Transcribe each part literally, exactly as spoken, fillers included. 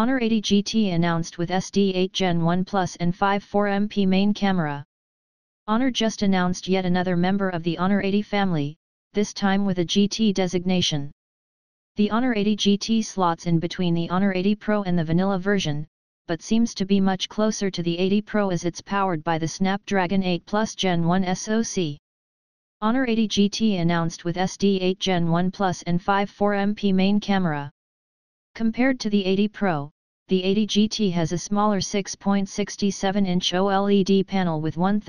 Honor eighty G T announced with S D eight Gen one Plus and five point four megapixel main camera. Honor just announced yet another member of the Honor eighty family, this time with a G T designation. The Honor eighty G T slots in between the Honor eighty Pro and the vanilla version, but seems to be much closer to the eighty Pro as it's powered by the Snapdragon eight Plus Gen one S O C. Honor eighty G T announced with S D eight Gen one Plus and five point four megapixel main camera. Compared to the eighty Pro, the eighty G T has a smaller six point six seven inch OLED panel with ten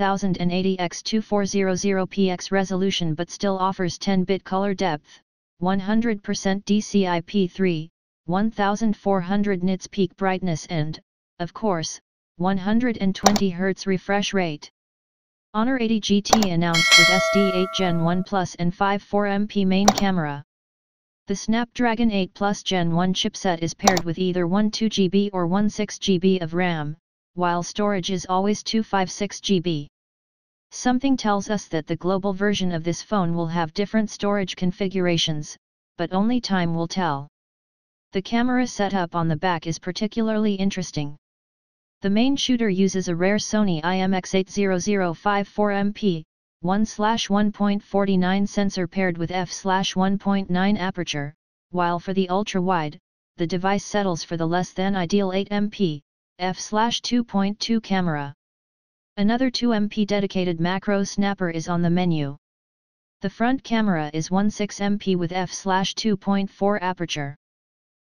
eighty by twenty-four hundred p x resolution but still offers ten bit color depth, one hundred percent D C I P three, one thousand four hundred nits peak brightness and, of course, one hundred twenty hertz refresh rate. Honor eighty G T announced with S D eight Gen one Plus and five point four megapixel main camera. The Snapdragon eight Plus Gen one chipset is paired with either twelve gigabytes or sixteen gigabytes of RAM, while storage is always two hundred fifty-six gigabytes. Something tells us that the global version of this phone will have different storage configurations, but only time will tell. The camera setup on the back is particularly interesting. The main shooter uses a rare Sony I M X eight hundred five point four megapixel, one to one point four nine sensor paired with f one point nine aperture, while for the ultra-wide, the device settles for the less-than-ideal eight megapixel, f two point two camera. Another two megapixel dedicated macro snapper is on the menu. The front camera is sixteen megapixel with f two point four aperture.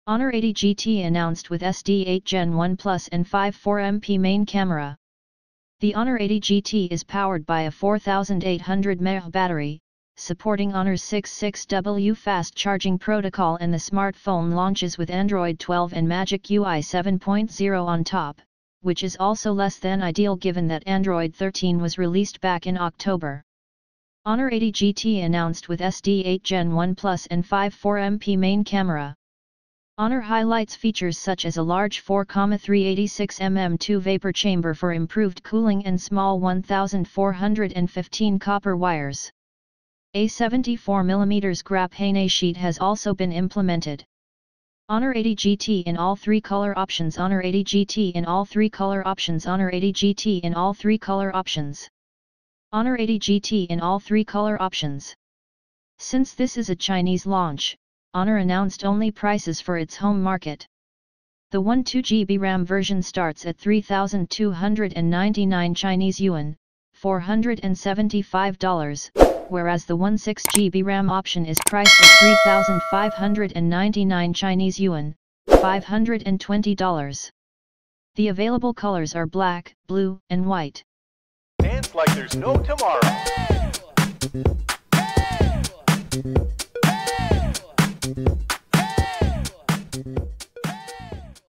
Honor eighty G T announced with S D eight Gen one Plus and five point four megapixel main camera. The Honor eighty G T is powered by a four thousand eight hundred milliamp hour battery, supporting Honor's sixty-six watt fast charging protocol, and the smartphone launches with Android twelve and Magic U I seven point oh on top, which is also less than ideal given that Android thirteen was released back in October. Honor eighty G T announced with S D eight Gen one Plus and five point four megapixel main camera. Honor highlights features such as a large four point three eight six millimeter vapor chamber for improved cooling and small one thousand four hundred fifteen copper wires. A seventy-four millimeter graphene sheet has also been implemented. Honor eighty G T in all three color options. Honor eighty G T in all three color options. Honor eighty G T in all three color options. Honor eighty G T in all three color options. Since this is a Chinese launch, Honor announced only prices for its home market. The twelve gigabyte RAM version starts at three thousand two hundred ninety-nine Chinese yuan, four hundred seventy-five dollars, whereas the sixteen gigabyte RAM option is priced at three thousand five hundred ninety-nine Chinese yuan, five hundred twenty dollars. The available colors are black, blue, and white. Dance like there's no tomorrow.